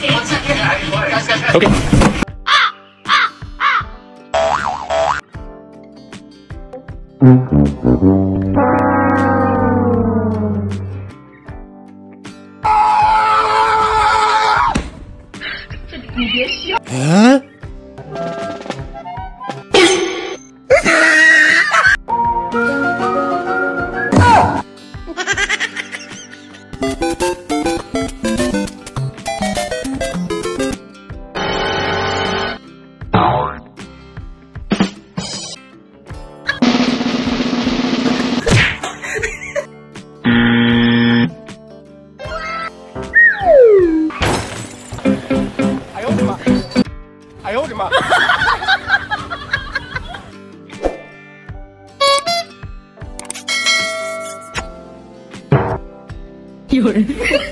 Okay. Huh?